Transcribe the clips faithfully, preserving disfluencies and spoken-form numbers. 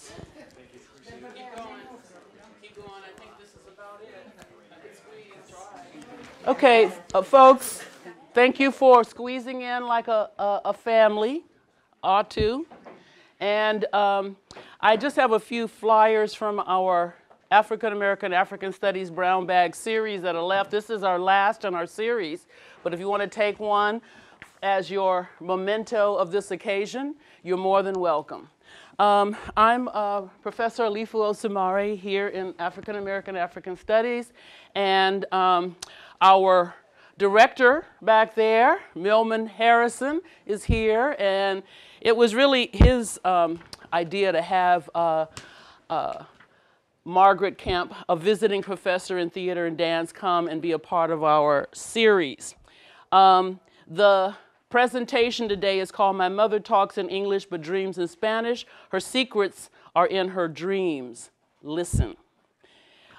Thank you. Keep going. Keep going. I think this is about it. I can squeeze dry. Okay, uh, folks, thank you for squeezing in like a, a, a family or two. And um, I just have a few flyers from our African American, African Studies Brown Bag series that are left. This is our last in our series, but if you want to take one as your memento of this occasion, you're more than welcome. Um, I'm uh, Professor Alifu Osumari here in African American, African Studies, and um, our director back there, Milman Harrison, is here, and it was really his um, idea to have uh, uh, Margaret Kemp, a visiting professor in theater and dance, come and be a part of our series. Um, the presentation today is called My Mother Talks in English But Dreams in Spanish. Her Secrets Are in Her Dreams. Listen.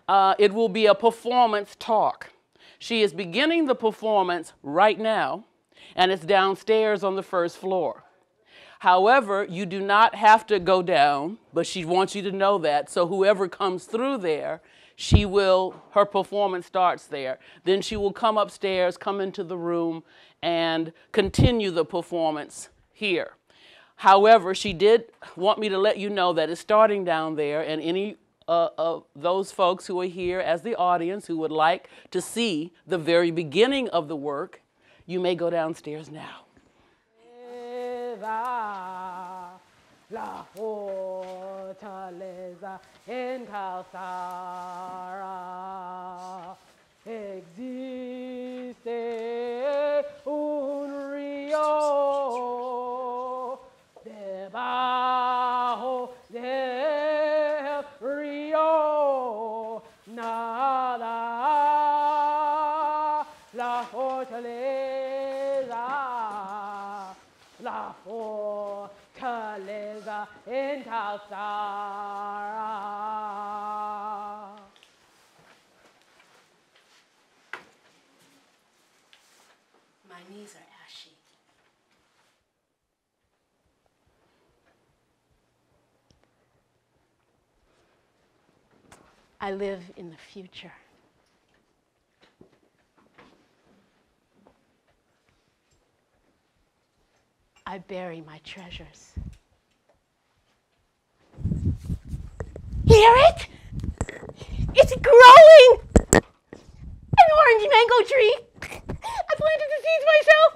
Uh, it will be a performance talk. She is beginning the performance right now, and it's downstairs on the first floor. However, you do not have to go down, but she wants you to know that. So whoever comes through there, she will, her performance starts there. Then she will come upstairs, come into the room, and continue the performance here. However, she did want me to let you know that it's starting down there, and any uh, of those folks who are here as the audience who would like to see the very beginning of the work, you may go downstairs now. La fortaleza encalzará. Existe un río debajo del río nada la fortaleza, la fortaleza in Calzara. My knees are ashy. I live in the future. I bury my treasures. Hear it? It's growing! An orange mango tree! I planted the seeds myself!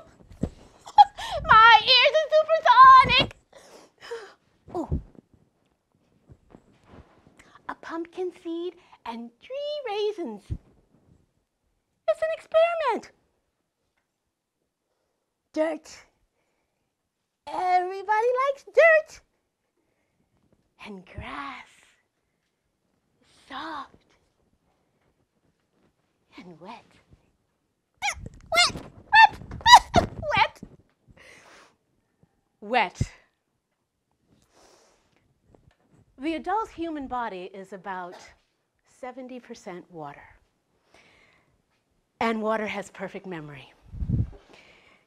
My ears are supersonic! Oh. A pumpkin seed and three raisins. It's an experiment. Dirt. Everybody likes dirt. And grass. Soft. And wet. Wet! Wet! Wet! Wet. The adult human body is about seventy percent water. And water has perfect memory.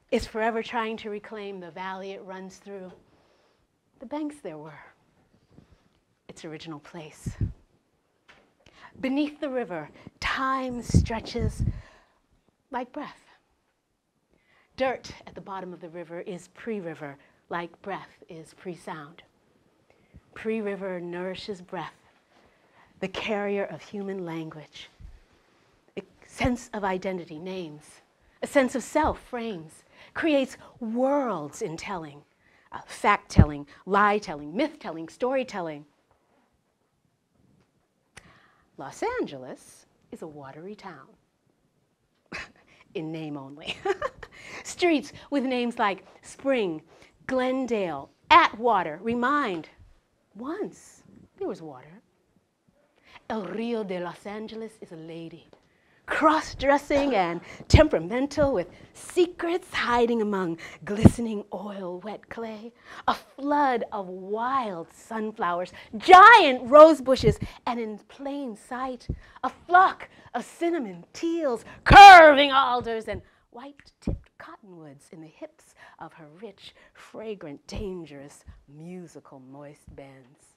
It's forever trying to reclaim the valley it runs through, the banks there were, its original place. Beneath the river, time stretches like breath. Dirt at the bottom of the river is pre-river, like breath is pre-sound. Pre-river nourishes breath, the carrier of human language. A sense of identity names, a sense of self frames. Creates worlds in telling, uh, fact-telling, lie-telling, myth-telling, storytelling. Los Angeles is a watery town, in name only. Streets with names like Spring, Glendale, Atwater, remind, once there was water. El Rio de Los Angeles is a lady, cross-dressing and temperamental, with secrets hiding among glistening oil wet clay, a flood of wild sunflowers, giant rose bushes, and in plain sight, a flock of cinnamon teals, curving alders, and white-tipped cottonwoods in the hips of her rich, fragrant, dangerous, musical, moist bends.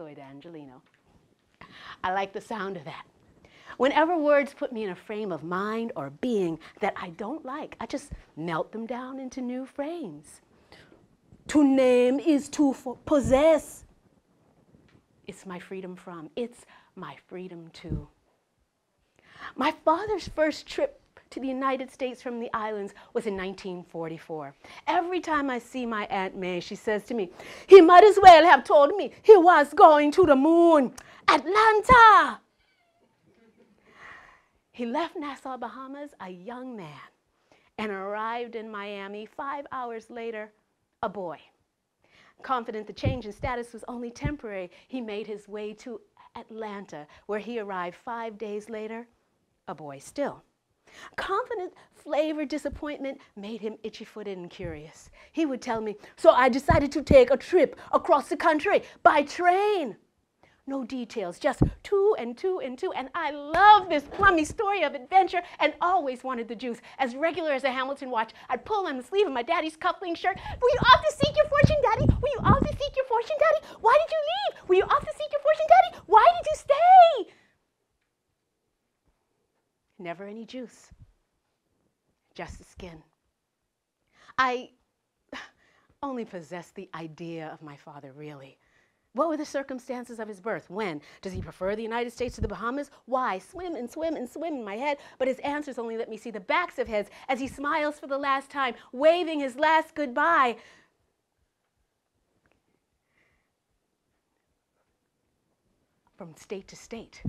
Lloyd Angelino. I like the sound of that. Whenever words put me in a frame of mind or being that I don't like, I just melt them down into new frames. To name is to possess. It's my freedom from. It's my freedom to. My father's first trip to the United States from the islands was in nineteen forty-four. Every time I see my Aunt May, she says to me, he might as well have told me he was going to the moon. Atlanta! He left Nassau, Bahamas, a young man, and arrived in Miami five hours later, a boy. Confident the change in status was only temporary, he made his way to Atlanta, where he arrived five days later, a boy still. Confident flavored disappointment made him itchy-footed and curious. He would tell me, so I decided to take a trip across the country by train. No details, just two and two and two, and I love this plummy story of adventure and always wanted the juice. As regular as a Hamilton watch, I'd pull on the sleeve of my daddy's cufflink shirt. Were you off to seek your fortune, daddy? Were you off to seek your fortune, daddy? Why did you leave? Were you off to seek your fortune, daddy? Why did you stay? Never any juice, just the skin. I only possessed the idea of my father, really. What were the circumstances of his birth? When? Does he prefer the United States to the Bahamas? Why? Swim and swim and swim in my head, but his answers only let me see the backs of heads as he smiles for the last time, waving his last goodbye. From state to state.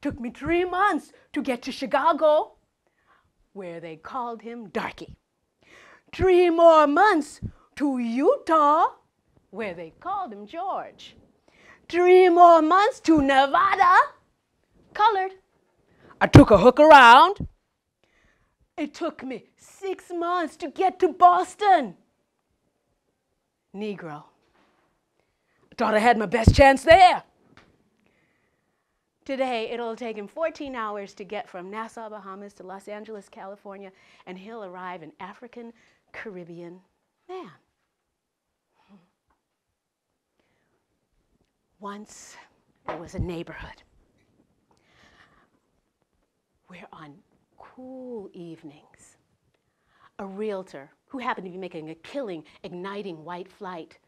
Took me three months to get to Chicago, where they called him Darky. Three more months to Utah, where they called him George. Three more months to Nevada, colored. I took a hook around. It took me six months to get to Boston, Negro. I thought I had my best chance there. Today, it'll take him fourteen hours to get from Nassau, Bahamas to Los Angeles, California, and he'll arrive an African Caribbean man. Once there was a neighborhood where on cool evenings, a realtor who happened to be making a killing, igniting white flight,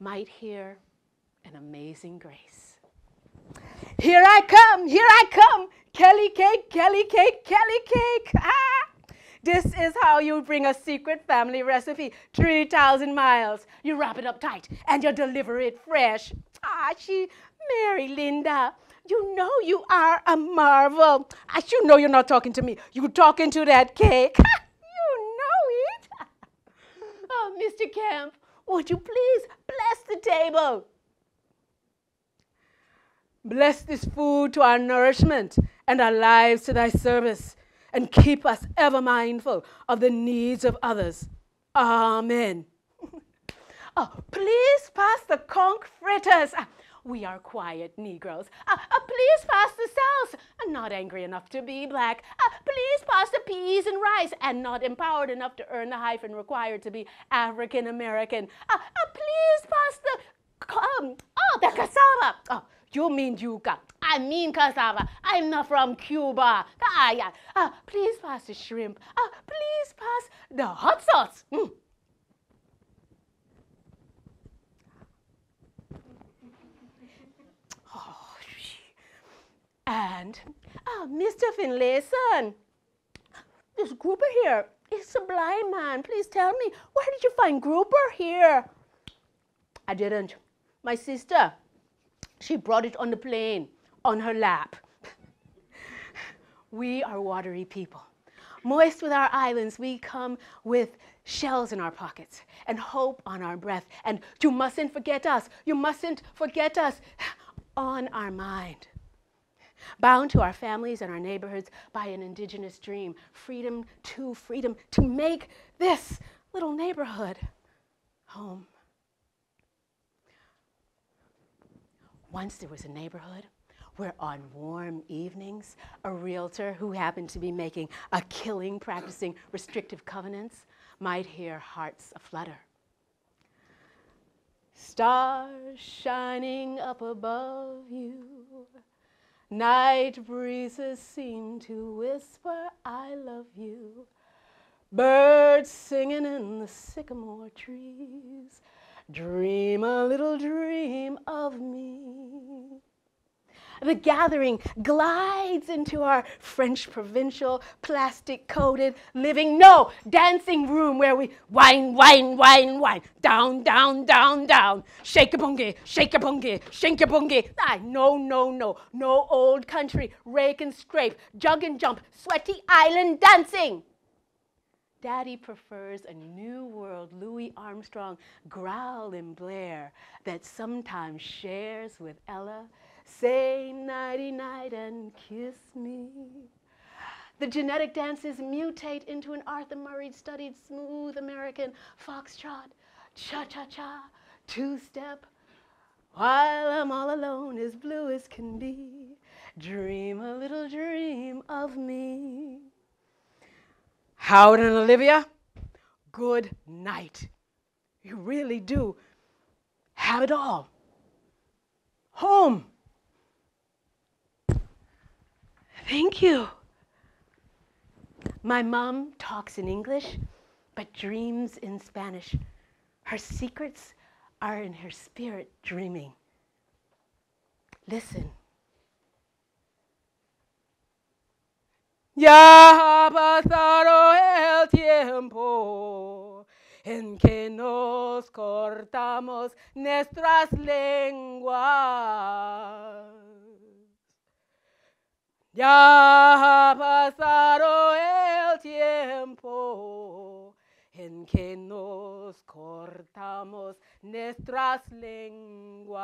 might hear an amazing grace. Here I come, here I come, Kelly cake, Kelly cake, Kelly cake. Ah! This is how you bring a secret family recipe, three thousand miles. You wrap it up tight and you deliver it fresh. Ah, she, Mary Linda, you know you are a marvel. Ah, you know you're not talking to me. You're talking to that cake. You know it. Oh, Mister Kemp, would you please bless the table? Bless this food to our nourishment and our lives to thy service, and keep us ever mindful of the needs of others. Amen. Oh, please pass the conch fritters. Ah, we are quiet Negroes. Ah, ah, please pass the sauce. I'm not angry enough to be black. Ah, please pass the peas and rice, and not empowered enough to earn the hyphen required to be African American. Ah, ah, please pass the, um, oh, the cassava. Oh, you mean yuca. I mean cassava. I'm not from Cuba. Ah, yeah. Ah, please pass the shrimp. Ah, please pass the hot sauce. Mm. Oh, and oh, Mister Finlayson, this grouper here is a blind man. Please tell me, where did you find grouper here? I didn't. My sister, she brought it on the plane, on her lap. We are watery people. Moist with our islands, we come with shells in our pockets and hope on our breath. And you mustn't forget us, you mustn't forget us, on our mind. Bound to our families and our neighborhoods by an indigenous dream, freedom to freedom, to make this little neighborhood home. Once there was a neighborhood where on warm evenings, a realtor who happened to be making a killing, practicing restrictive covenants, might hear hearts aflutter. Stars shining up above you, night breezes seem to whisper, I love you. Birds singing in the sycamore trees, dream a little dream of me. The gathering glides into our French provincial, plastic-coated, living, no, dancing room where we whine, whine, whine, whine, down, down, down, down, shake-a-bungie, shake-a-bungie, shake-a-bungie. Ah, no, no, no, no old country, rake and scrape, jug and jump, sweaty island dancing. Daddy prefers a new world Louis Armstrong growl in Blair that sometimes shares with Ella. Say nighty-night and kiss me. The genetic dances mutate into an Arthur Murray studied smooth American foxtrot, cha-cha-cha, two-step. While I'm all alone, as blue as can be, dream a little dream of me. Howard and Olivia, good night. You really do have it all. Home. Thank you. My mom talks in English, but dreams in Spanish. Her secrets are in her spirit dreaming. Listen. Ya ha pasado el tiempo en que nos cortamos nuestras lenguas. Ya ha pasado el tiempo en que nos cortamos nuestras lenguas.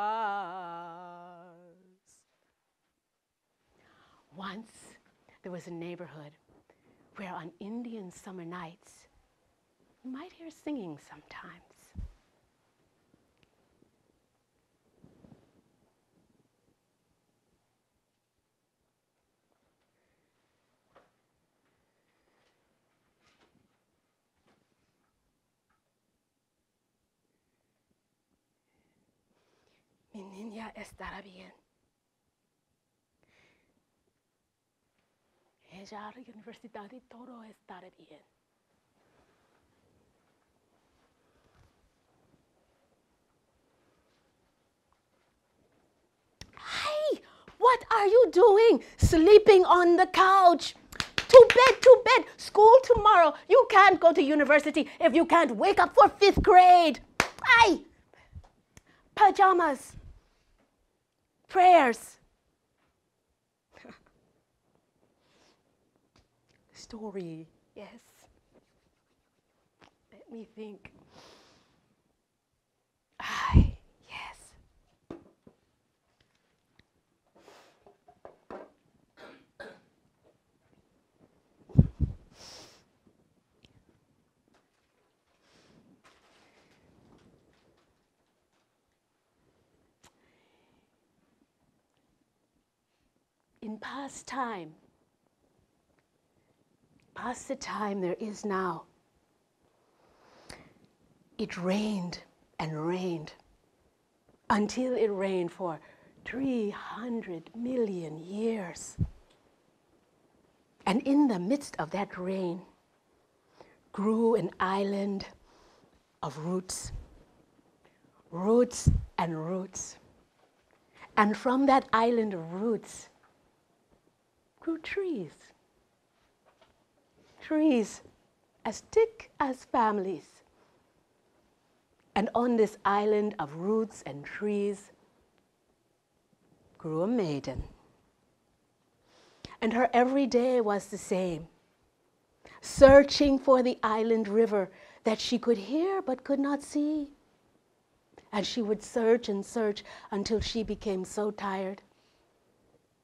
Once there was a neighborhood where on Indian summer nights you might hear singing sometimes. Mi niña estará bien. Ella a la universidad y todo estará bien. Hey, what are you doing? Sleeping on the couch. To bed, to bed. School tomorrow. You can't go to university if you can't wake up for fifth grade. Hey, pajamas. Prayers, story, yes. Let me think. Ay, yes. In past time, past the time there is now, it rained and rained until it rained for three hundred million years. And in the midst of that rain grew an island of roots, roots and roots. And from that island of roots, trees, trees as thick as families. And on this island of roots and trees grew a maiden. And her every day was the same, searching for the island river that she could hear but could not see. And she would search and search until she became so tired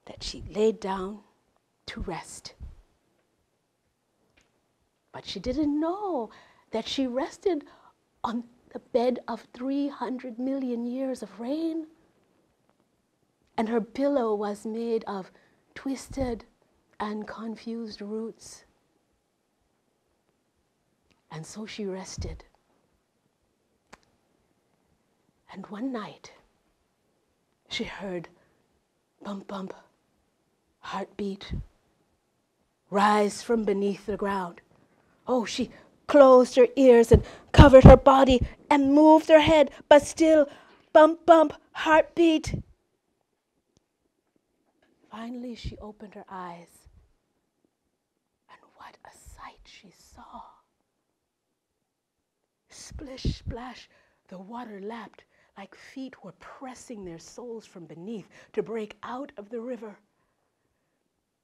that she laid down to rest. But she didn't know that she rested on the bed of three hundred million years of rain. And her pillow was made of twisted and confused roots. And so she rested. And one night, she heard bump, bump, heartbeat, rise from beneath the ground. Oh, she closed her ears and covered her body and moved her head, but still, bump, bump, heartbeat. Finally, she opened her eyes, and what a sight she saw. Splish, splash, the water lapped like feet were pressing their soles from beneath to break out of the river.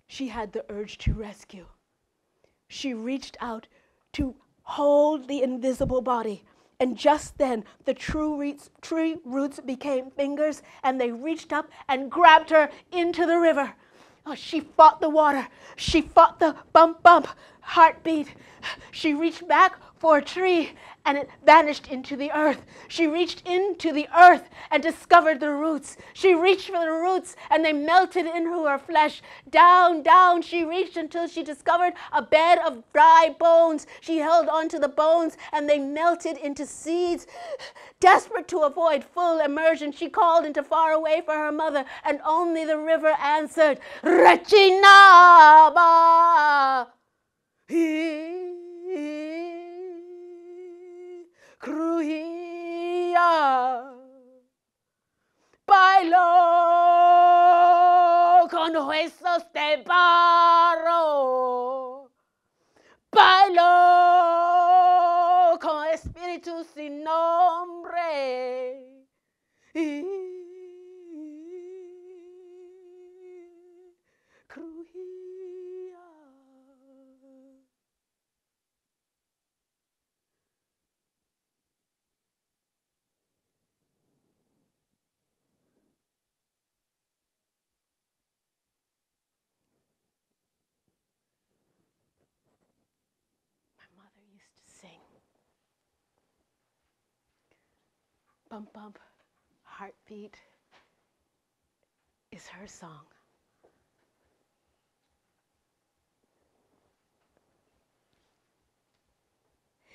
She had the urge to rescue. She reached out to hold the invisible body, and just then the true roots, tree roots became fingers, and they reached up and grabbed her into the river. Oh, she fought the water. She fought the bump, bump, heartbeat. She reached back for a tree, and it vanished into the earth. She reached into the earth and discovered the roots. She reached for the roots, and they melted into her flesh. Down, down, she reached until she discovered a bed of dry bones. She held onto the bones, and they melted into seeds. Desperate to avoid full immersion, she called into far away for her mother, and only the river answered, Rechinaba. Cruhia bailo con huesos de barro, bailo con espíritu sin nombre. Y bump, bump, heartbeat is her song.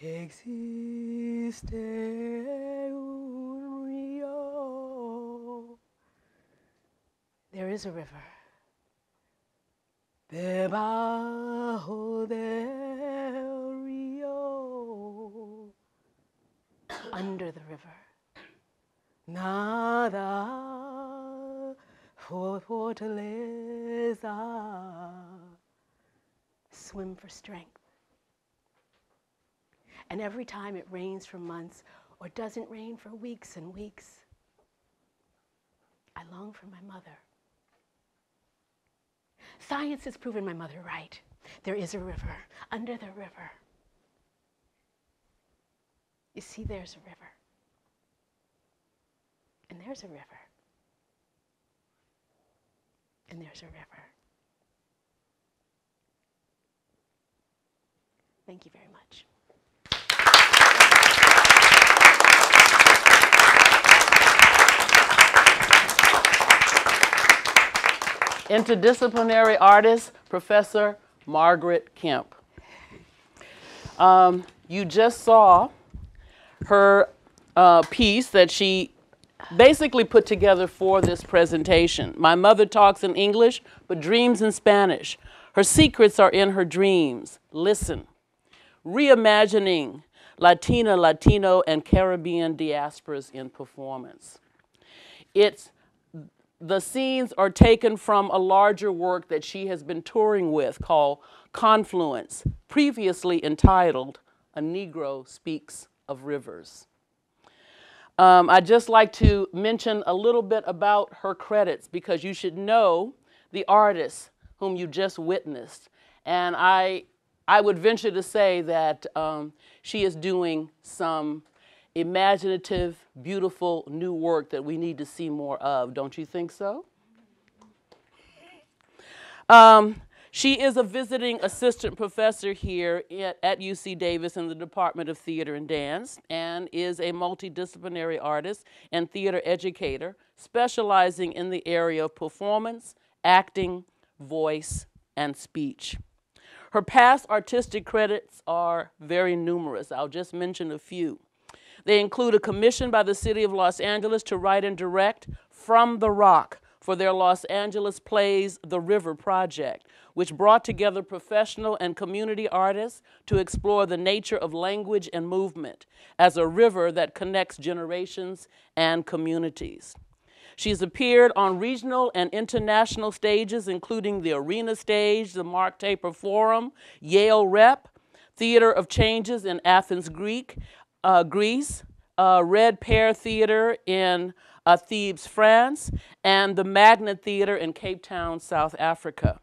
Existe un río. There is a river. Debajo del río. Under the river. Nada for fortaleza. Swim for strength. And every time it rains for months or doesn't rain for weeks and weeks, I long for my mother. Science has proven my mother right. There is a river, under the river. You see, there's a river. And there's a river. And there's a river. Thank you very much. Interdisciplinary artist, Professor Margaret Kemp. Um, you just saw her uh, piece that she basically put together for this presentation. My mother talks in English, but dreams in Spanish. Her secrets are in her dreams. Listen. Reimagining Latina, Latino, and Caribbean diasporas in performance. It's, the scenes are taken from a larger work that she has been touring with called Confluence, previously entitled A Negro Speaks of Rivers. Um, I'd just like to mention a little bit about her credits, because you should know the artists whom you just witnessed. And I, I would venture to say that um, she is doing some imaginative, beautiful new work that we need to see more of. Don't you think so? Um, she is a visiting assistant professor here at, at U C Davis in the Department of Theatre and Dance, and is a multidisciplinary artist and theater educator specializing in the area of performance, acting, voice, and speech. Her past artistic credits are very numerous. I'll just mention a few. They include a commission by the City of Los Angeles to write and direct From the Rock for their Los Angeles Plays the River project, which brought together professional and community artists to explore the nature of language and movement as a river that connects generations and communities. She's appeared on regional and international stages, including the Arena Stage, the Mark Taper Forum, Yale Rep, Theatre of Changes in Athens, Greek, uh, Greece, uh, Red Pear Theatre in Uh, Thebes, France, and the Magnet Theatre in Cape Town, South Africa.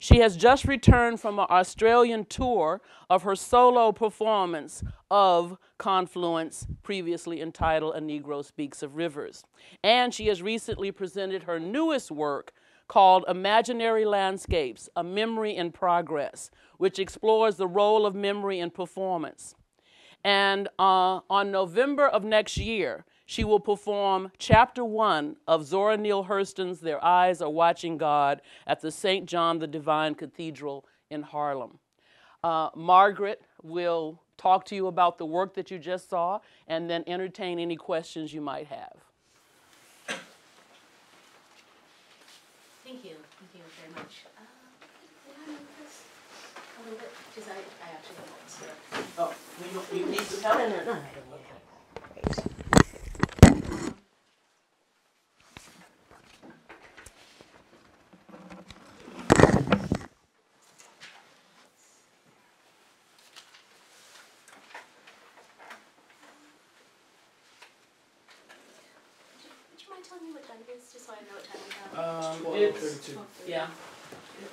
She has just returned from an Australian tour of her solo performance of Confluence, previously entitled A Negro Speaks of Rivers. And she has recently presented her newest work called Imaginary Landscapes, A Memory in Progress, which explores the role of memory in performance. And uh, on November of next year, she will perform chapter one of Zora Neale Hurston's Their Eyes Are Watching God at the Saint John the Divine Cathedral in Harlem. Uh, Margaret will talk to you about the work that you just saw and then entertain any questions you might have. Thank you. Thank you very much. Uh, can I move this a little bit? Because I, I actually don't know. Oh, you, you need some help? No, no, no. I don't need help. Okay. Just so I know what time we have. Um, twelve, it's, yeah,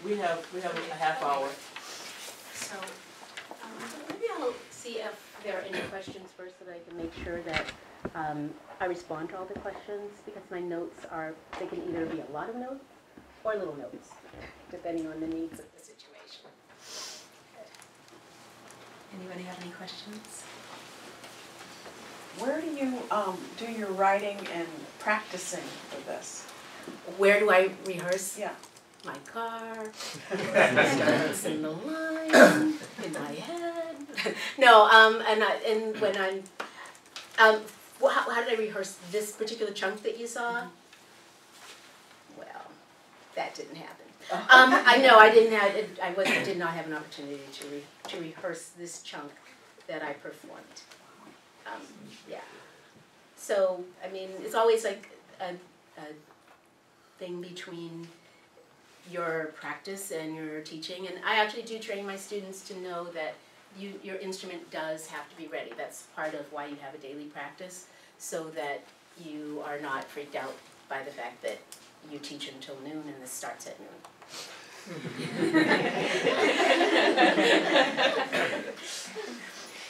we have we have okay. a half hour. So um, maybe I'll see if there are any questions first, so that I can make sure that um, I respond to all the questions, because my notes are, they can either be a lot of notes or little notes, depending on the needs of the situation. Good. Anybody have any questions? Where do you um, do your writing and practicing for this? Where do I rehearse? Yeah. My car, in the line, in my head. No, um, and, I, and when I'm, um, how, how did I rehearse this particular chunk that you saw? Mm-hmm. Well, that didn't happen. um, I know I didn't have, I was, did not have an opportunity to, re, to rehearse this chunk that I performed. Um, yeah. So, I mean, it's always like a, a thing between your practice and your teaching. And I actually do train my students to know that you, your instrument does have to be ready. That's part of why you have a daily practice, so that you are not freaked out by the fact that you teach until noon and this starts at noon.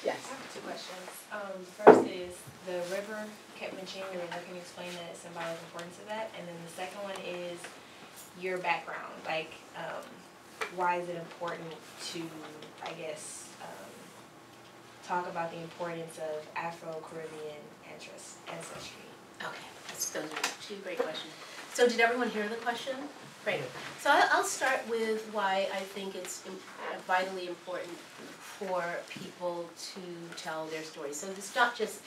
Yes. I have two questions. Um, first is the river kept machinery, and how can you explain the symbolic importance of that? And then the second one is your background. Like, um, why is it important to, I guess, um, talk about the importance of Afro-Caribbean ancestry? Okay, those are two great questions. So did everyone hear the question? Great. So I'll start with why I think it's vitally important for people to tell their stories. So it's not just,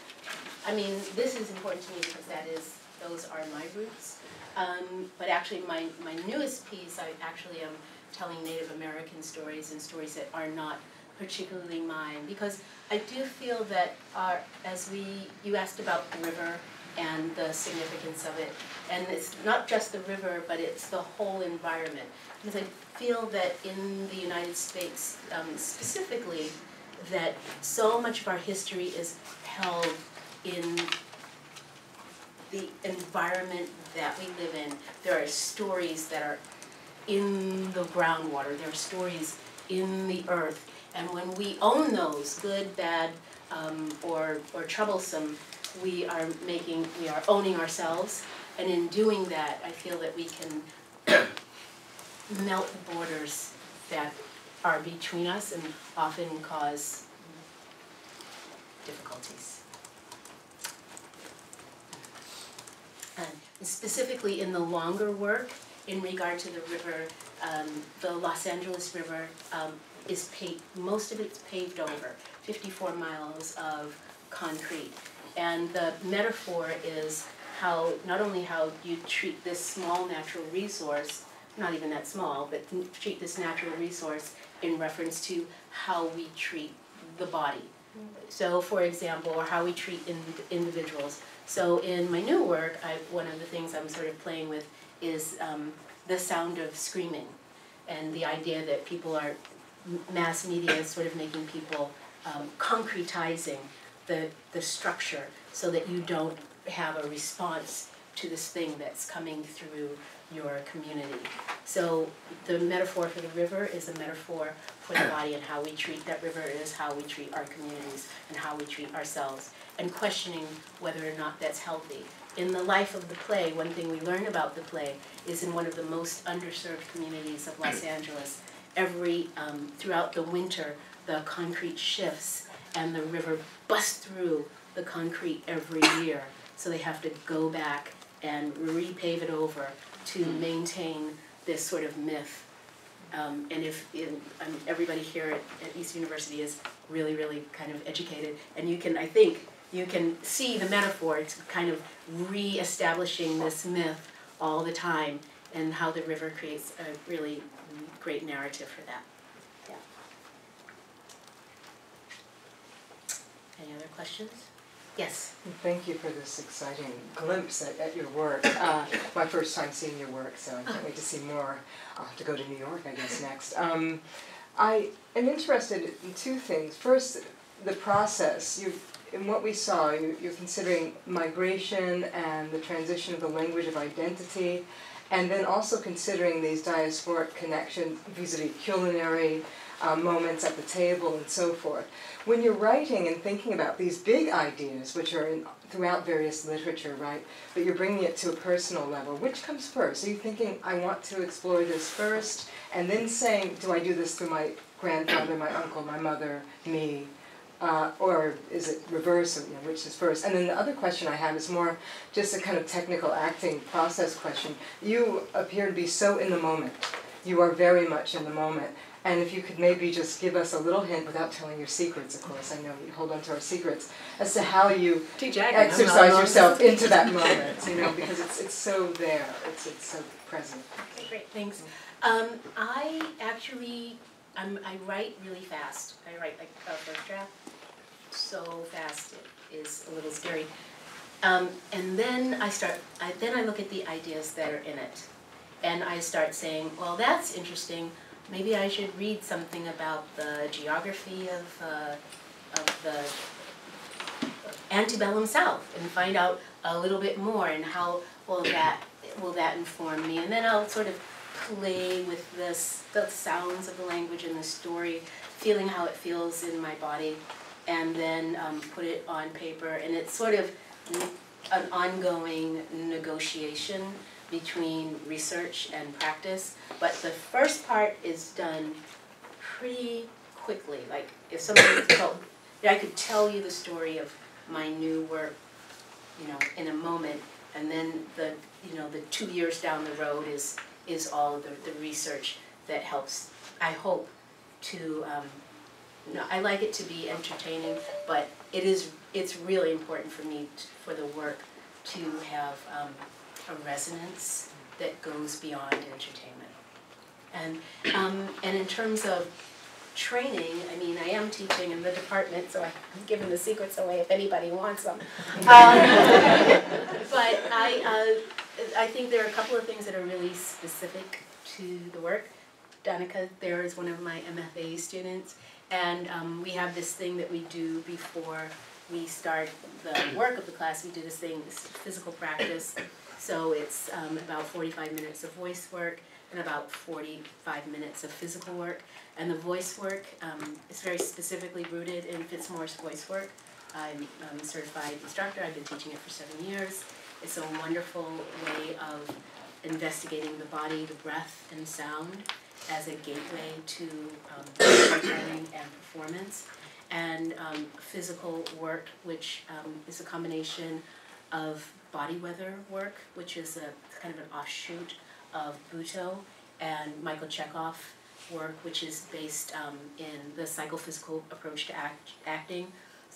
I mean, this is important to me because that is, those are my roots. Um, but actually my, my newest piece, I actually am telling Native American stories and stories that are not particularly mine. Because I do feel that our, as we, you asked about the river and the significance of it. And it's not just the river, but it's the whole environment. Because I feel that in the United States, um, specifically, that so much of our history is held in the environment that we live in. There are stories that are in the groundwater. There are stories in the earth. And when we own those, good, bad, um, or, or troublesome, we are making, we are owning ourselves, and in doing that, I feel that we can melt borders that are between us and often cause difficulties. And specifically in the longer work, in regard to the river, um, the Los Angeles River um, is paved, most of it's paved over, fifty-four miles of concrete. And the metaphor is how, not only how you treat this small natural resource, not even that small, but treat this natural resource in reference to how we treat the body. So, for example, or how we treat in, individuals. So in my new work, I, one of the things I'm sort of playing with is um, the sound of screaming, and the idea that people are, mass media is sort of making people um, concretizing the, the structure so that you don't have a response to this thing that's coming through your community. So the metaphor for the river is a metaphor for the body, and how we treat that river is how we treat our communities and how we treat ourselves, and questioning whether or not that's healthy. In the life of the play, one thing we learn about the play is in one of the most underserved communities of Los Angeles, every, um, throughout the winter, the concrete shifts and the river busts through the concrete every year. So they have to go back and repave it over to maintain this sort of myth. Um, and if in, I mean, everybody here at, at Eastern University is really, really kind of educated, and you can, I think, you can see the metaphor. It's kind of re-establishing this myth all the time, and how the river creates a really great narrative for that. Yeah. Any other questions? Yes. Thank you for this exciting glimpse at, at your work. Uh, my first time seeing your work, so I can't wait to see more. I'll have to go to New York, I guess, next. Um, I am interested in two things. First, the process. You, in what we saw, you, you're considering migration and the transition of the language of identity, and then also considering these diasporic connections vis-a-vis culinary, Uh, moments at the table and so forth. When you're writing and thinking about these big ideas, which are in, throughout various literature, right, but you're bringing it to a personal level, which comes first? Are you thinking, I want to explore this first, and then saying, do I do this through my grandfather, my uncle, my mother, me? Uh, or is it reverse, you know, which is first? And then the other question I have is more just a kind of technical acting process question. You appear to be so in the moment. You are very much in the moment. And if you could maybe just give us a little hint, without telling your secrets, of course, I know you hold on to our secrets, as to how you exercise yourself into that moment, you know, because it's, it's so there, it's, it's so present. Okay, great, thanks. Um, I actually, I'm, I write really fast. I write like a first draft, so fast it is a little scary. Um, and then I start, I, then I look at the ideas that are in it, and I start saying, well, that's interesting. Maybe I should read something about the geography of, uh, of the antebellum South and find out a little bit more, and how will that, will that inform me. And then I'll sort of play with this, the sounds of the language and the story, feeling how it feels in my body, and then um, put it on paper. And it's sort of an ongoing negotiation between research and practice, but the first part is done pretty quickly. Like if somebody told, I could tell you the story of my new work, you know, in a moment, and then the, you know, the two years down the road is is all the the research that helps. I hope to, um, you know, I like it to be entertaining, but it is it's really important for me to, for the work to have. Um, A resonance that goes beyond entertainment, and um, and in terms of training, I mean, I am teaching in the department, so I'm giving the secrets away if anybody wants them. Um, but I uh, I think there are a couple of things that are really specific to the work. Danica there is one of my M F A students, and um, we have this thing that we do before we start the work of the class. We do this thing, this physical practice. So it's um, about forty-five minutes of voice work and about forty-five minutes of physical work. And the voice work um, is very specifically rooted in Fitzmaurice voice work. I'm, I'm a certified instructor. I've been teaching it for seven years. It's a wonderful way of investigating the body, the breath, and sound as a gateway to um, storytelling and performance. And um, physical work, which um, is a combination of body weather work, which is a kind of an offshoot of Butoh, and Michael Chekhov work, which is based um, in the psychophysical approach to act, acting.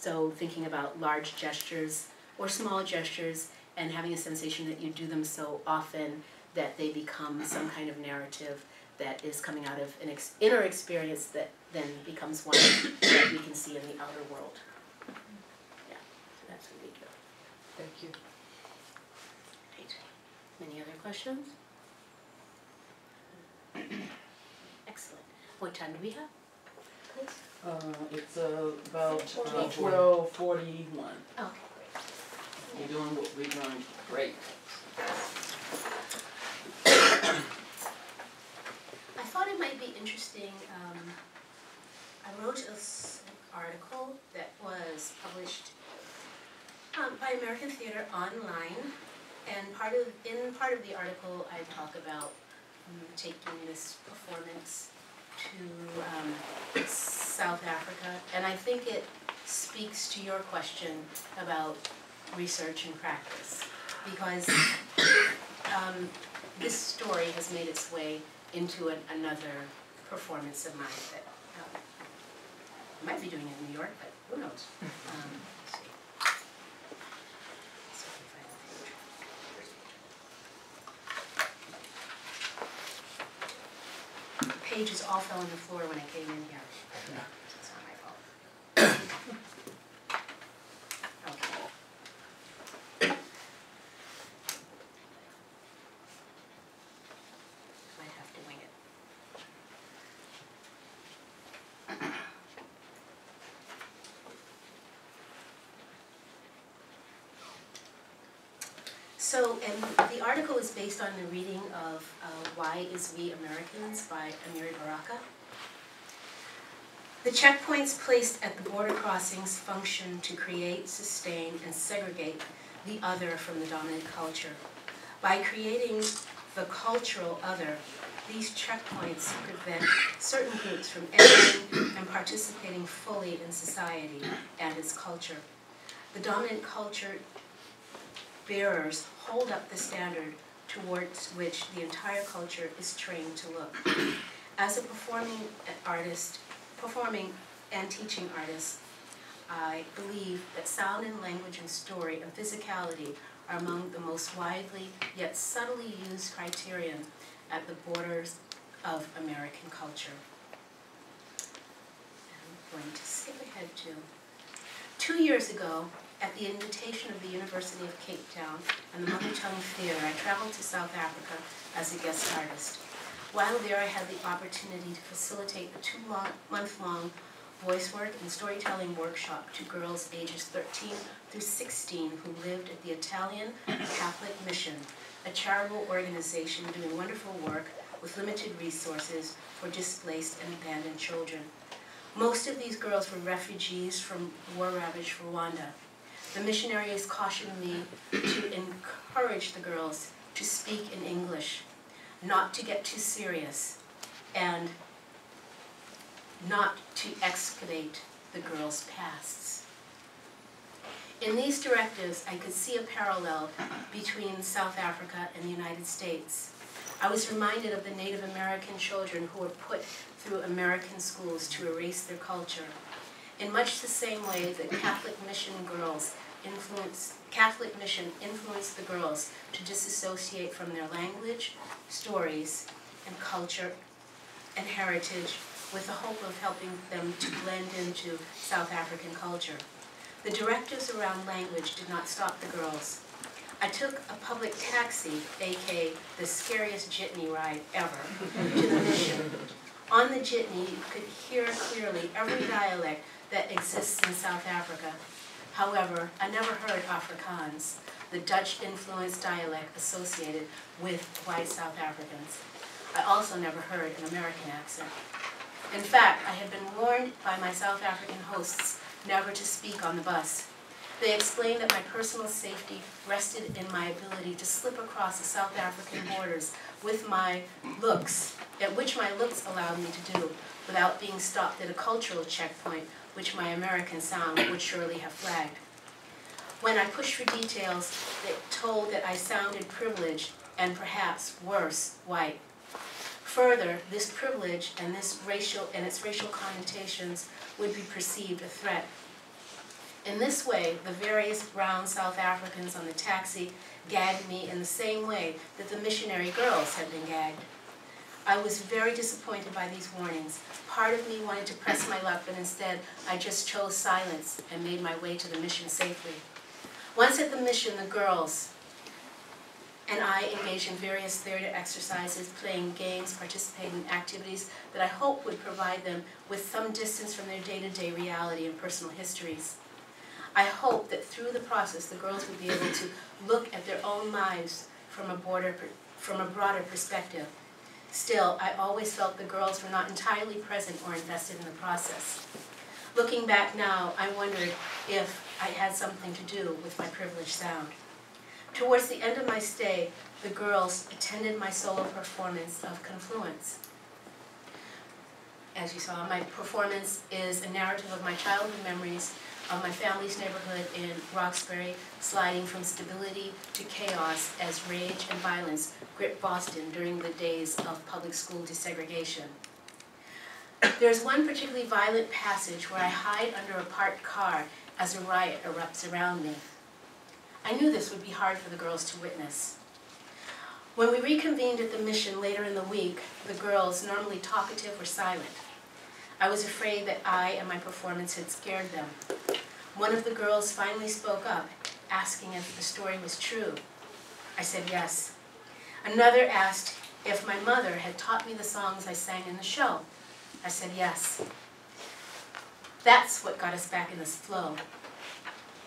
So thinking about large gestures or small gestures and having a sensation that you do them so often that they become some kind of narrative that is coming out of an ex inner experience that then becomes one that we can see in the outer world. Yeah, so that's where we go. Thank you. Great. Any other questions? Excellent. What time do we have? Please. Uh, it's uh, about twelve forty-one. Uh, okay. We're doing what we're doing great. I thought it might be interesting. Um, I wrote an article that was published um, by American Theatre Online, and part of in part of the article I talk about um, taking this performance to um, South Africa, and I think it speaks to your question about research and practice, because um, this story has made its way into an, another performance of mine that um, I might be doing in New York, but who knows? Um, let's see. Let's see if I have a page. Pages all fell on the floor when I came in here. Yeah. It's not my fault. So, and the article is based on the reading of uh, Why Is We Americans by Amiri Baraka. The checkpoints placed at the border crossings function to create, sustain, and segregate the other from the dominant culture. By creating the cultural other, these checkpoints prevent certain groups from entering and participating fully in society and its culture. The dominant culture bearers hold up the standard towards which the entire culture is trained to look. As a performing artist, performing and teaching artist, I believe that sound and language and story and physicality are among the most widely yet subtly used criterion at the borders of American culture. I'm going to skip ahead to two years ago. At the invitation of the University of Cape Town and the Mother Tongue Theatre, I traveled to South Africa as a guest artist. While there, I had the opportunity to facilitate a two-month-long voice work and storytelling workshop to girls ages thirteen through sixteen who lived at the Italian Catholic Mission, a charitable organization doing wonderful work with limited resources for displaced and abandoned children. Most of these girls were refugees from war-ravaged Rwanda. The missionaries cautioned me to encourage the girls to speak in English, not to get too serious, and not to excavate the girls' pasts. In these directives, I could see a parallel between South Africa and the United States. I was reminded of the Native American children who were put through American schools to erase their culture. In much the same way that Catholic mission girls influence, Catholic mission influenced the girls to disassociate from their language, stories, and culture, and heritage, with the hope of helping them to blend into South African culture. The directives around language did not stop the girls. I took a public taxi, aka the scariest jitney ride ever, to the mission. On the jitney, you could hear clearly every dialect that exists in South Africa. However, I never heard Afrikaans, the Dutch-influenced dialect associated with white South Africans. I also never heard an American accent. In fact, I had been warned by my South African hosts never to speak on the bus. They explained that my personal safety rested in my ability to slip across the South African borders with my looks, at which my looks allowed me to do, without being stopped at a cultural checkpoint which my American sound would surely have flagged. When I pushed for details, they told that I sounded privileged and perhaps worse, white. Further, this privilege and this racial and its racial connotations would be perceived a threat. In this way, the various brown South Africans on the taxi gagged me in the same way that the missionary girls had been gagged. I was very disappointed by these warnings. Part of me wanted to press my luck, but instead I just chose silence and made my way to the mission safely. Once at the mission, the girls and I engaged in various theater exercises, playing games, participating in activities that I hoped would provide them with some distance from their day-to-day reality and personal histories. I hoped that through the process, the girls would be able to look at their own lives from a, border, from a broader perspective. Still, I always felt the girls were not entirely present or invested in the process. Looking back now, I wondered if I had something to do with my privileged sound. Towards the end of my stay, the girls attended my solo performance of Confluence. As you saw, my performance is a narrative of my childhood memories of my family's neighborhood in Roxbury, sliding from stability to chaos as rage and violence gripped Boston during the days of public school desegregation. There's one particularly violent passage where I hide under a parked car as a riot erupts around me. I knew this would be hard for the girls to witness. When we reconvened at the mission later in the week, the girls, normally talkative, were silent. I was afraid that I and my performance had scared them. One of the girls finally spoke up, asking if the story was true. I said yes. Another asked if my mother had taught me the songs I sang in the show. I said yes. That's what got us back in this flow.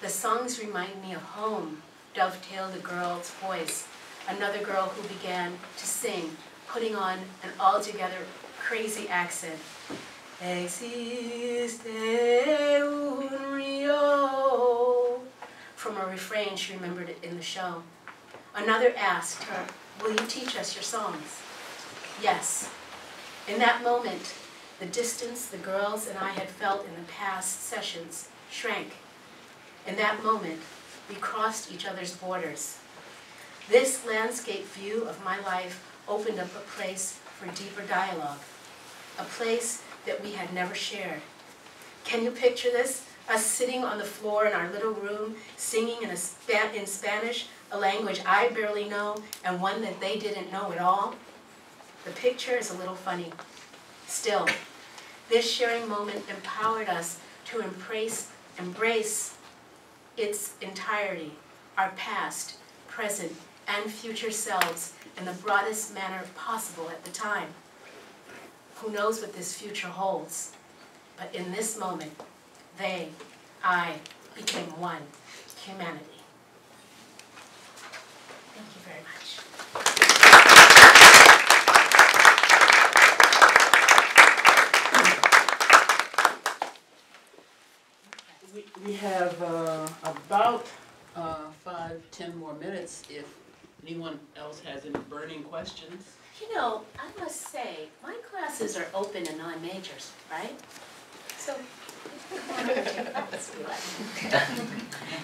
The songs remind me of home, dovetailed a girl's voice. Another girl who began to sing, putting on an altogether crazy accent. Existe un río. From a refrain she remembered it in the show. Another asked her, will you teach us your songs? Yes. In that moment, the distance the girls and I had felt in the past sessions shrank. In that moment, we crossed each other's borders. This landscape view of my life opened up a place for deeper dialogue, a place that we had never shared. Can you picture this? Us sitting on the floor in our little room, singing in, a spa in Spanish, a language I barely know, and one that they didn't know at all? The picture is a little funny. Still, this sharing moment empowered us to embrace, embrace its entirety, our past, present, and future selves in the broadest manner possible at the time. Who knows what this future holds? But in this moment, they, I, became one, humanity. Thank you very much. We, we have uh, about uh, five, ten more minutes if anyone else has any burning questions. You know, I must say, my classes are open to non-majors, right? So, come on over to your class if you like.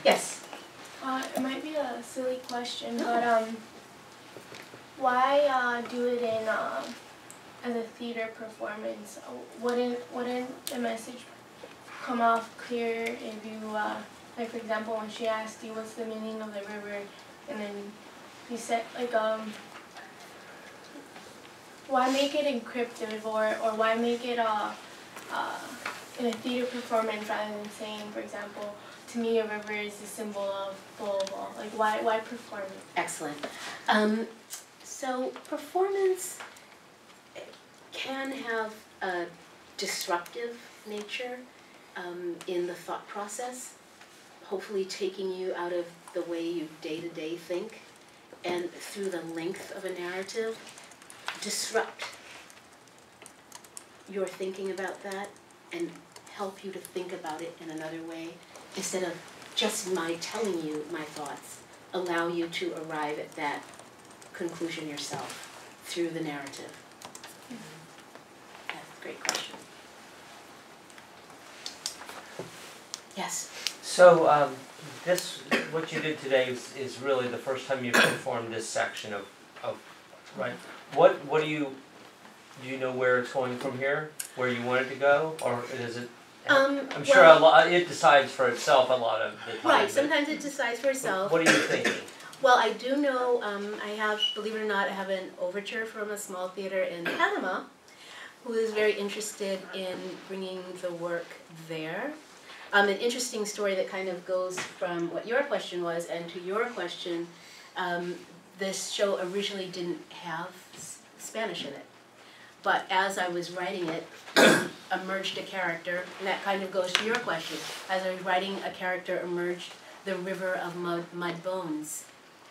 Yes? Uh, it might be a silly question, but um, why uh, do it in uh, as a theater performance? Wouldn't, wouldn't the message come off clear if you, uh, like for example, when she asked you what's the meaning of the river, and then you said, like, um, why make it encrypted, or, or why make it uh, uh, in a theater performance rather than saying, for example, to me a river is the symbol of blah, blah, blah. Like, why, why perform it? Excellent. Um, so performance can have a disruptive nature um, in the thought process, hopefully taking you out of the way you day-to-day think and through the length of a narrative. Disrupt your thinking about that and help you to think about it in another way instead of just my telling you my thoughts. Allow you to arrive at that conclusion yourself through the narrative. Mm-hmm. That's a great question. Yes? So um, this, what you did today is, is really the first time you've performed this section of, of right? What what do you do you know where it's going from here? Where you want it to go, or is it Um, I'm sure well, a lot, it decides for itself a lot of the time. Right, sometimes it decides for itself. What are you thinking? Well, I do know, um, I have, believe it or not, I have an overture from a small theater in Panama who is very interested in bringing the work there. Um, an interesting story that kind of goes from what your question was and to your question, um, this show originally didn't have s Spanish in it. But as I was writing it, emerged a character, and that kind of goes to your question. As I was writing, a character emerged, the river of mud, mud bones.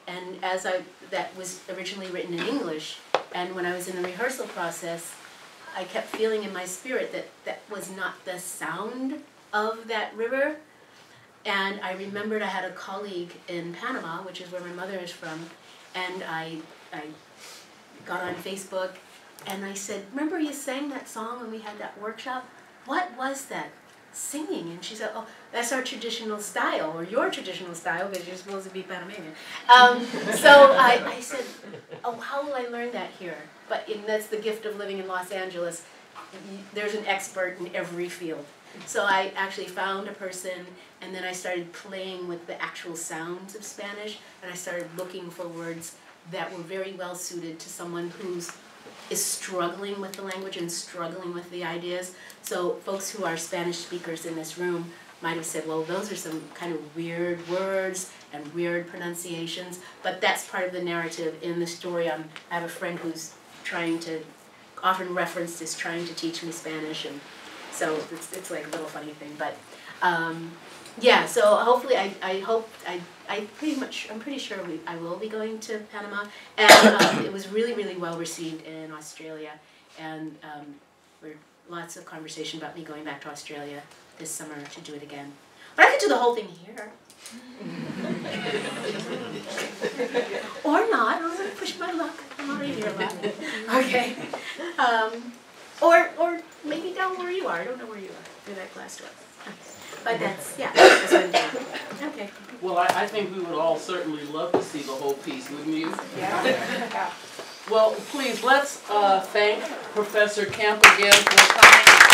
And as I, that was originally written in English, and when I was in the rehearsal process, I kept feeling in my spirit that that was not the sound of that river. And I remembered I had a colleague in Panama, which is where my mother is from, and I, I got on Facebook, and I said, remember you sang that song when we had that workshop? What was that singing? And she said, oh, that's our traditional style, or your traditional style, because you're supposed to be Panamanian. Um, so I, I said, oh, how will I learn that here? But in, that's the gift of living in Los Angeles. There's an expert in every field. So I actually found a person, and then I started playing with the actual sounds of Spanish, and I started looking for words that were very well suited to someone who's is struggling with the language and struggling with the ideas. So folks who are Spanish speakers in this room might have said, well, those are some kind of weird words and weird pronunciations, but that's part of the narrative in the story. I'm, I have a friend who's trying to, often referenced as trying to teach me Spanish, and so it's, it's like a little funny thing, but um, yeah, so hopefully, I, I hope, I, I pretty much, I'm pretty sure we, I will be going to Panama, and um, it was really, really well received in Australia, and um, we're, lots of conversation about me going back to Australia this summer to do it again. But I could do the whole thing here. Or not, I'm going to push my luck, I'm already here about it. Okay. Um, or, or maybe down where you are, I don't know where you are, where that glass door. But that's, yeah, that's what I'm doing. Okay. Well, I, I think we would all certainly love to see the whole piece, wouldn't you? Yeah. Well, please, let's uh, thank Professor Kemp again for coming.